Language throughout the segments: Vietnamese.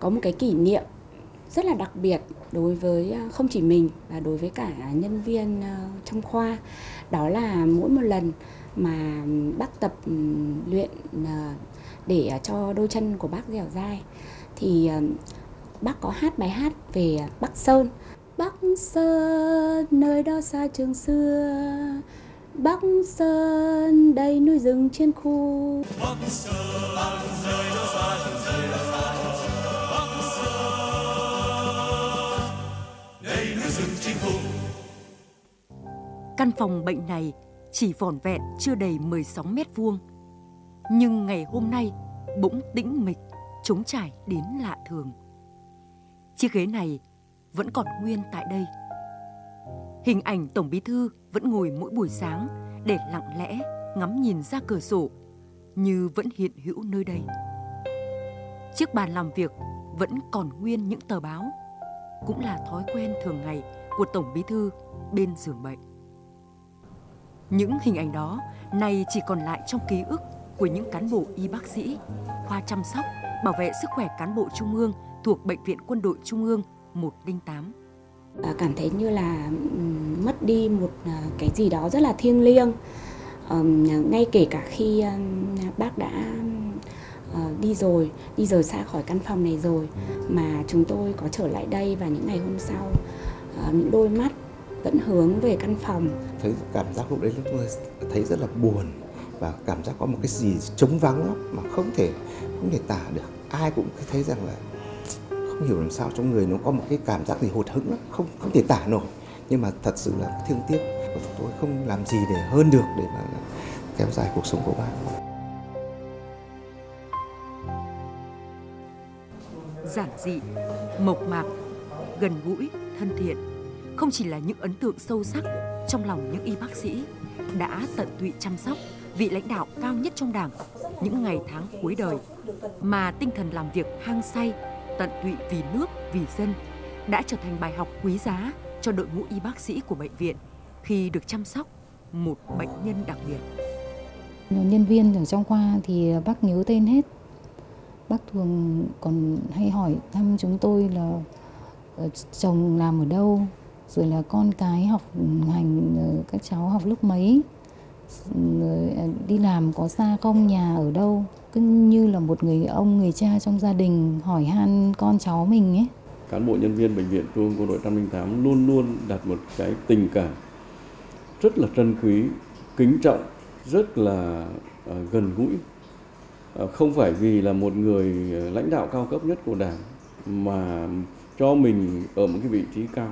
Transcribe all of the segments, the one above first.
có một cái kỷ niệm rất là đặc biệt đối với không chỉ mình và đối với cả nhân viên trong khoa. Đó là mỗi một lần mà bác tập luyện để cho đôi chân của bác dẻo dai thì bác có hát bài hát về Bắc Sơn. Bắc Sơn nơi đó xa trường xưa, Bắc Sơn đầy núi rừng trên khu. Bắc Sơn, Bắc Sơn, Bắc Sơn đầy núi rừng trên khu. Căn phòng bệnh này chỉ vỏn vẹn chưa đầy 16 mét vuông, nhưng ngày hôm nay bỗng tĩnh mịch, trống trải đến lạ thường. Chiếc ghế này vẫn còn nguyên tại đây. Hình ảnh Tổng Bí Thư vẫn ngồi mỗi buổi sáng để lặng lẽ ngắm nhìn ra cửa sổ như vẫn hiện hữu nơi đây. Chiếc bàn làm việc vẫn còn nguyên những tờ báo, cũng là thói quen thường ngày của Tổng Bí Thư bên giường bệnh. Những hình ảnh đó nay chỉ còn lại trong ký ức của những cán bộ y bác sĩ, khoa chăm sóc, bảo vệ sức khỏe cán bộ trung ương thuộc Bệnh viện Quân đội Trung ương 108. Cảm thấy như là mất đi một cái gì đó rất là thiêng liêng. Ngay kể cả khi bác đã đi rời xa khỏi căn phòng này rồi, mà chúng tôi có trở lại đây và những ngày hôm sau, những đôi mắt vẫn hướng về căn phòng. Thấy cảm giác lúc đấy chúng tôi thấy rất là buồn và cảm giác có một cái gì trống vắng lắm mà không thể tả được. Ai cũng thấy rằng là không hiểu làm sao trong người nó có một cái cảm giác gì hụt hẫng lắm, không thể tả nổi. Nhưng mà thật sự là thương tiếc, và chúng tôi không làm gì để hơn được để mà kéo dài cuộc sống của bác. Giản dị, mộc mạc, gần gũi, thân thiện không chỉ là những ấn tượng sâu sắc trong lòng những y bác sĩ đã tận tụy chăm sóc vị lãnh đạo cao nhất trong Đảng những ngày tháng cuối đời, mà tinh thần làm việc hăng say, tận tụy vì nước, vì dân đã trở thành bài học quý giá cho đội ngũ y bác sĩ của bệnh viện khi được chăm sóc một bệnh nhân đặc biệt. Nhân viên ở trong khoa thì bác nhớ tên hết. Bác thường còn hay hỏi thăm chúng tôi là chồng làm ở đâu, rồi là con cái học hành, các cháu học lúc mấy, đi làm có xa không, nhà ở đâu. Cứ như là một người ông, người cha trong gia đình hỏi han con cháu mình ấy. Cán bộ nhân viên Bệnh viện Quân đội 108 luôn luôn đặt một cái tình cảm rất là trân quý, kính trọng, rất là gần gũi. Không phải vì là một người lãnh đạo cao cấp nhất của Đảng mà cho mình ở một cái vị trí cao.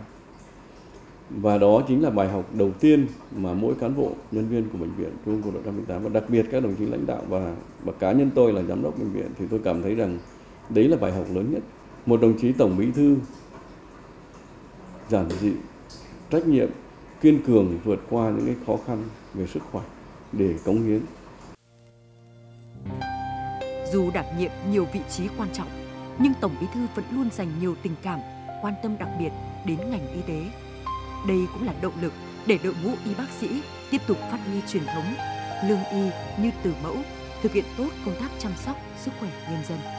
Và đó chính là bài học đầu tiên mà mỗi cán bộ nhân viên của Bệnh viện Quân đội 108 và đặc biệt các đồng chí lãnh đạo và cá nhân tôi là giám đốc bệnh viện thì tôi cảm thấy rằng đấy là bài học lớn nhất. Một đồng chí Tổng Bí Thư giản dị, trách nhiệm, kiên cường vượt qua những cái khó khăn về sức khỏe để cống hiến. Dù đảm nhiệm nhiều vị trí quan trọng nhưng Tổng Bí Thư vẫn luôn dành nhiều tình cảm, quan tâm đặc biệt đến ngành y tế. Đây cũng là động lực để đội ngũ y bác sĩ tiếp tục phát huy truyền thống, lương y như từ mẫu, thực hiện tốt công tác chăm sóc sức khỏe nhân dân.